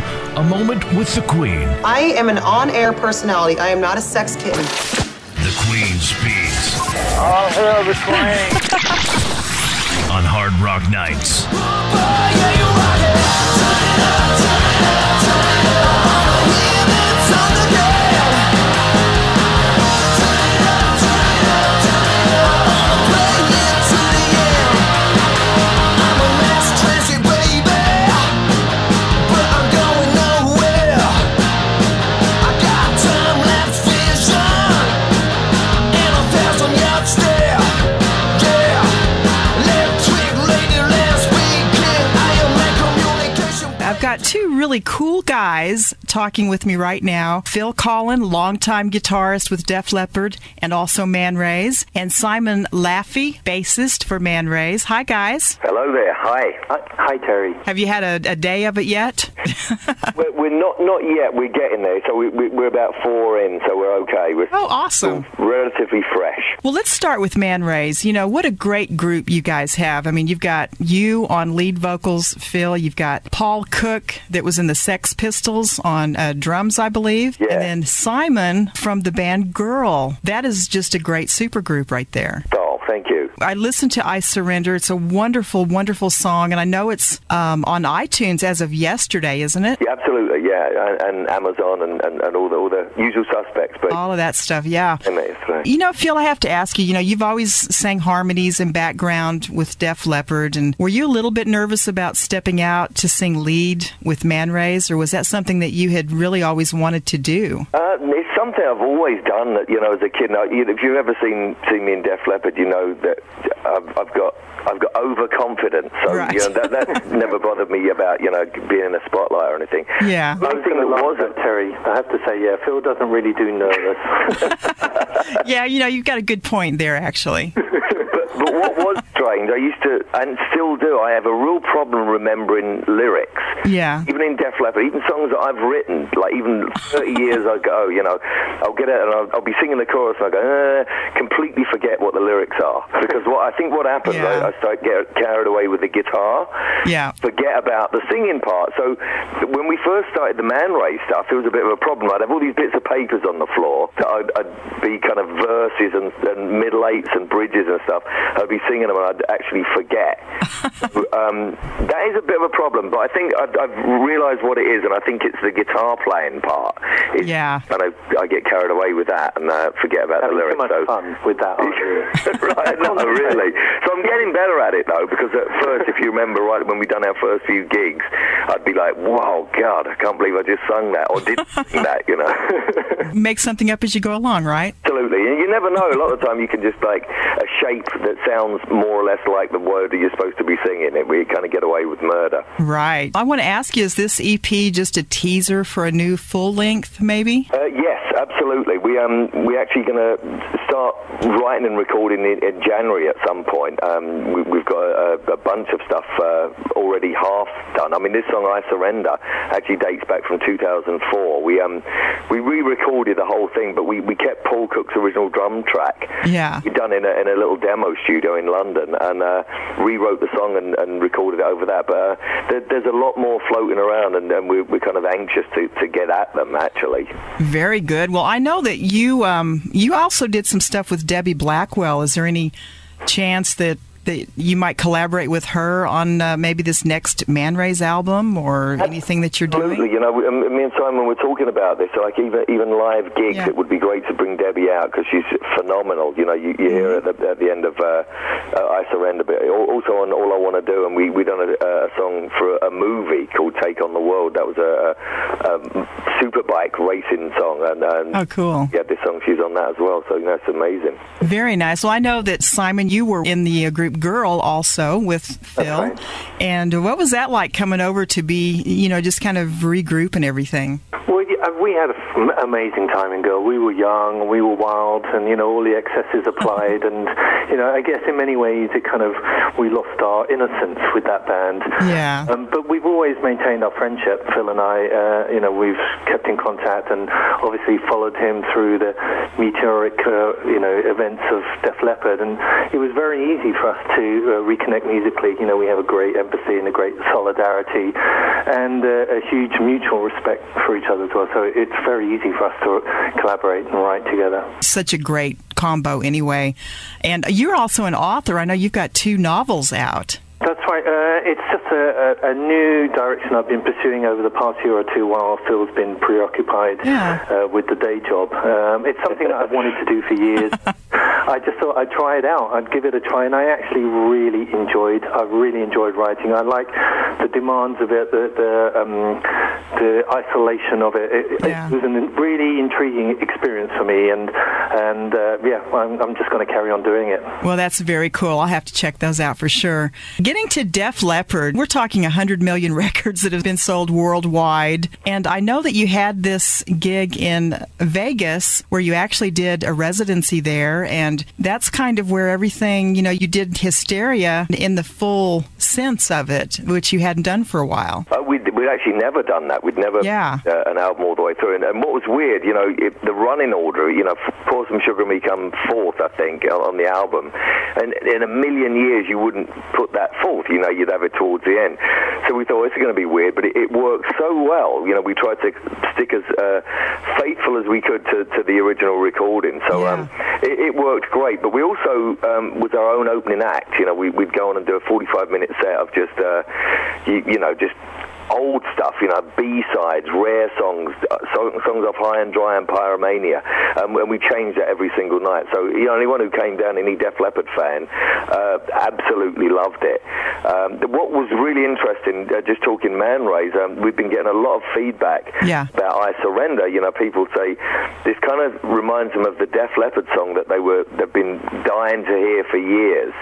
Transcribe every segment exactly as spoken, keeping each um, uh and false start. song, A Moment with the Queen. I am an on-air personality. I am not a sex kitten. The Queen speaks. All hail the Queen. On Hard Rock Nights. Two really cool guys talking with me right now. Phil Collen, longtime guitarist with Def Leppard and also Manraze, and Simon Laffy, bassist for Manraze. Hi, guys. Hello there. Hi. Hi, Terry. Have you had a, a day of it yet? we're, we're not not yet. We're getting there. So we, we, we're about four in, so we're okay. We're oh, awesome. Relatively fresh. Well, let's start with Manraze. You know, what a great group you guys have. I mean, you've got you on lead vocals, Phil. You've got Paul Cook, that was in the Sex Pistols, on uh, drums, I believe. Yeah. And then Simon from the band Girl. That is just a great supergroup right there. Oh, thank you. I listened to I Surrender. It's a wonderful, wonderful song, and I know it's um, on iTunes as of yesterday, isn't it? Yeah, absolutely, yeah, and, and Amazon and, and, and all, the, all the usual suspects. But all of that stuff, yeah. Right. You know, Phil, I have to ask you, you know, you've always sang harmonies and background with Def Leppard, and were you a little bit nervous about stepping out to sing lead with Manraze, or was that something that you had really always wanted to do? Uh, it's something I've always done, that, you know, as a kid. Now, if you've ever seen, seen me in Def Leppard, you know that I've, I've got I've got overconfidence, so right. you know, that, that's never bothered me about, you know, being in a spotlight or anything. Yeah, one thing that wasn't, Terry, I have to say, yeah, Phil doesn't really do nervous. Yeah, you know, you've got a good point there, actually. but, but what was strange, I used to, and still do, I have a real problem remembering lyrics. Yeah. Even in Def Leppard, even songs that I've written, like even thirty years ago, you know, I'll get out and I'll, I'll be singing the chorus and I go, uh, completely forget what the lyrics are. Because what I think what happens, yeah. I, I start get carried away with the guitar, yeah. forget about the singing part. So when we first started the Manraze stuff, it was a bit of a problem. I'd have all these bits of papers on the floor. So I'd, I'd be kind of verses and, and middle eights and bridges and stuff. I'd be singing them and I'd actually forget. um, that is a bit of a problem, but I think I've I've realised what it is, and I think it's the guitar playing part. It's, yeah. And I, I get carried away with that and uh, forget about that the lyrics. So much so. Fun with that, aren't you? Right, no, really. So I'm getting better at it, though, because at first, if you remember, right, when we done our first few gigs, I'd be like, wow, God, I can't believe I just sung that, or did sing that, you know. Make something up as you go along, right? Absolutely. And you never know. A lot of the time, you can just, like, a shape that sounds more or less like the word that you're supposed to be singing, and we kind of get away with murder. Right. I want to ask you, is this E P just a teaser for a new full length, maybe? Uh, yes, absolutely. We um we're actually going to start writing and recording in, in January at some point. Um, we, we've got a, a bunch of stuff uh, already half done. I mean, this song "I Surrender" actually dates back from two thousand four. We um we re-recorded the whole thing, but we, we kept Paul Cook's original drum track. Yeah, we done in a in a little demo studio in London, and uh, rewrote the song and, and recorded it over that. But uh, there, there's a lot more floating around, and, and we're, we're kind of anxious to, to get at them, actually. Very good. Well, I know that you um, you also did some stuff with Debbie Blackwell. Is there any chance that, that you might collaborate with her on uh, maybe this next Manraze album or anything that you're doing? Absolutely. You know, we, um, me and Simon were talking about this. So like even even live gigs, yeah. it would be great to bring Debbie out because she's phenomenal. You know, you, you hear at the, at the end of uh, uh, I Surrender, but also on All I Want to Do, and we we done a, a song for a movie called Take on the World. That was a, a superbike racing song, and, and oh, cool. Yeah, this song she's on that as well. So you know, it's amazing. Very nice. Well, I know that Simon, you were in the uh, group Girl also with Phil. Right. And what was that like coming over to be, you know, just kind of regroup and everything? Well, we had an amazing time in Girl. We were young, we were wild, and, you know, all the excesses applied. And, you know, I guess in many ways it kind of, we lost our innocence with that band. Yeah. Um, but we've always maintained our friendship, Phil and I. Uh, you know, we've kept in contact and obviously followed him through the meteoric, uh, you know, events of Def Leppard. And it was very easy for us to uh, reconnect musically. You know, we have a great empathy and a great solidarity and uh, a huge mutual respect for each other as well. So it's very easy for us to collaborate and write together. Such a great combo anyway. And you're also an author. I know you've got two novels out. That's right. Uh, it's just a, a, a new direction I've been pursuing over the past year or two while Phil's been preoccupied yeah. uh, with the day job. Um, it's something that I've wanted to do for years. I just thought I'd try it out. I'd give it a try, and I actually really enjoyed. I really enjoyed writing. I like the demands of it, the the, um, the isolation of it. It, yeah. it was a really intriguing experience for me, and and uh, yeah, I'm, I'm just going to carry on doing it. Well, that's very cool. I'll have to check those out for sure. Getting to Def Leppard, we're talking one hundred million records that have been sold worldwide, and I know that you had this gig in Vegas where you actually did a residency there. And And that's kind of where everything, you know, you did Hysteria in the full sense of it, which you hadn't done for a while. Uh, we'd, we'd actually never done that. We'd never yeah. uh, an album all the way through. And, and what was weird, you know, it, the running order, you know, Pour Some Sugar on Me come fourth, I think, on the album. And in a million years, you wouldn't put that forth. You know, you'd have it towards the end. So we thought, it's going to be weird, but it, it worked so well. You know, we tried to stick as uh, faithful as we could to, to the original recording. So yeah. um, it, it worked. Great, but we also um, was our own opening act. You know, we, we'd go on and do a forty-five minute set of just, uh, you, you know, just old stuff, you know, B-sides, rare songs, uh, song, songs off High and Dry and Pyromania, um, and we changed that every single night. So, you know, anyone who came down, any Def Leppard fan, uh, absolutely loved it. Um, what was really interesting, uh, just talking Manraze, um, we've been getting a lot of feedback yeah. about I Surrender. You know, people say this kind of reminds them of the Def Leppard song that they were, they've been dying to hear for years.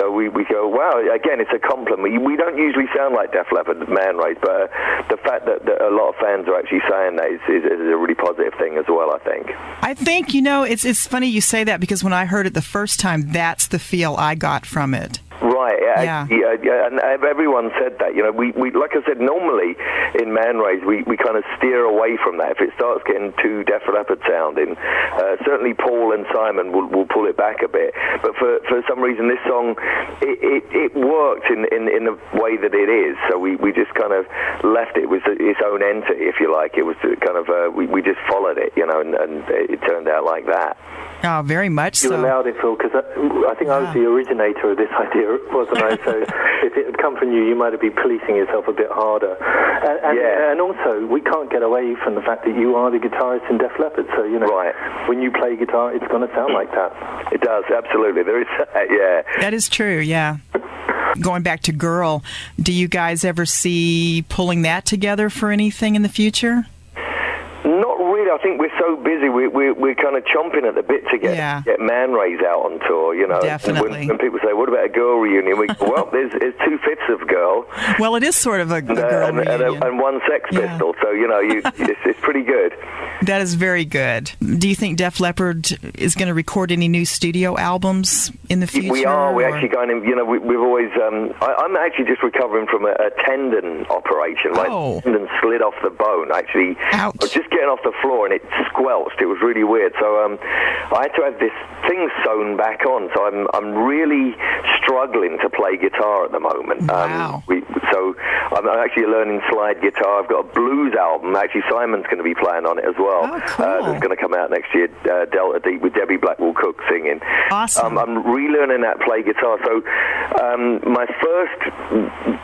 So we, we go, wow, again, it's a compliment. We don't usually sound like Def Leppard, Manraze. But uh, the fact that, that a lot of fans are actually saying that is, is, is a really positive thing as well, I think. I think, you know, it's it's funny you say that because when I heard it the first time, that's the feel I got from it. Right, yeah, yeah. yeah, and everyone said that. You know, we, we like I said, normally in Manraze we, we kind of steer away from that. If it starts getting too Def Leppard sounding, uh, certainly Paul and Simon will, will pull it back a bit. But for, for some reason, this song it, it, it worked in, in in the way that it is. So we, we just kind of left it with its own entity, if you like. It was kind of uh, we we just followed it, you know, and, and it turned out like that. Oh, very much so. You allowed it, Phil, because I, I think yeah. I was the originator of this idea, wasn't I? So if it had come from you, you might have been policing yourself a bit harder. And, and, yeah. and also, we can't get away from the fact that you are the guitarist in Def Leppard, so, you know, right. when you play guitar, it's going to sound like that. It does, absolutely. There is that, yeah. That is true, yeah. Going back to Girl, do you guys ever see pulling that together for anything in the future? Not really. I think we're so busy. We, we, we're kind of chomping at the bit to get, yeah. get Manraze out on tour, you know. Definitely. When, when people say, what about a Girl reunion? We go, well, there's, there's two-fifths of Girl. Well, it is sort of a, a Girl and, reunion. And, a, and one Sex Pistol. Yeah. So, you know, you, it's, it's pretty good. That is very good. Do you think Def Leppard is going to record any new studio albums in the future? We are. Or? We're actually going in, you know, we, we've always, um, I, I'm actually just recovering from a, a tendon operation. My oh. tendon slid off the bone, actually. Ouch. I was just getting off the floor and it squelched. It was really weird. So um, I had to have this thing sewn back on. So I'm I'm really struggling to play guitar at the moment. Wow. Um, we, so I'm actually learning slide guitar. I've got a blues album. Actually, Simon's going to be playing on it as well. Oh, cool. Uh, that's going to come out next year, uh, Delta Deep, with Debbie Blackwell-Cook singing. Awesome. Um, I'm relearning that play guitar. So um, my first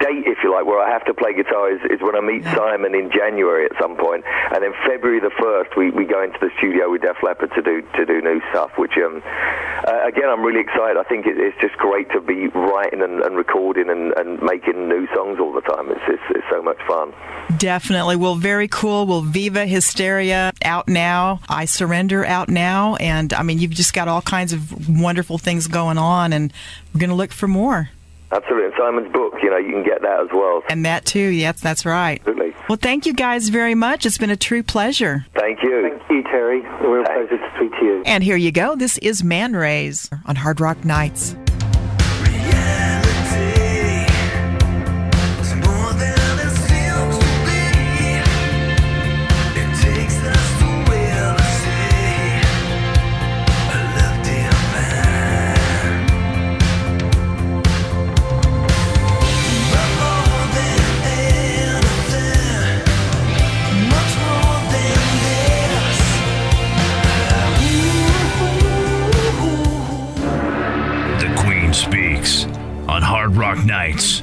date, if you like, where I have to play guitar is, is when I meet yeah. Simon in January at some point, and then February the first, we, we go into the studio with Def Leppard to do to do new stuff, which, um, uh, again, I'm really excited. I think it, it's just great to be writing and, and recording and, and making new songs all the time. It's, it's, it's so much fun. Definitely. Well, very cool. Well, Viva Hysteria out now. I Surrender out now. And, I mean, you've just got all kinds of wonderful things going on, and we're going to look for more. Absolutely. And Simon's book, you know, you can get that as well. And that, too. Yes, that's right. Absolutely. Well, thank you guys very much. It's been a true pleasure. Thank you. Thank you, Terry. It's a real Thanks. pleasure to speak to you. And here you go. This is Manraze on Hard Rock Nights. Hard Rock Nights.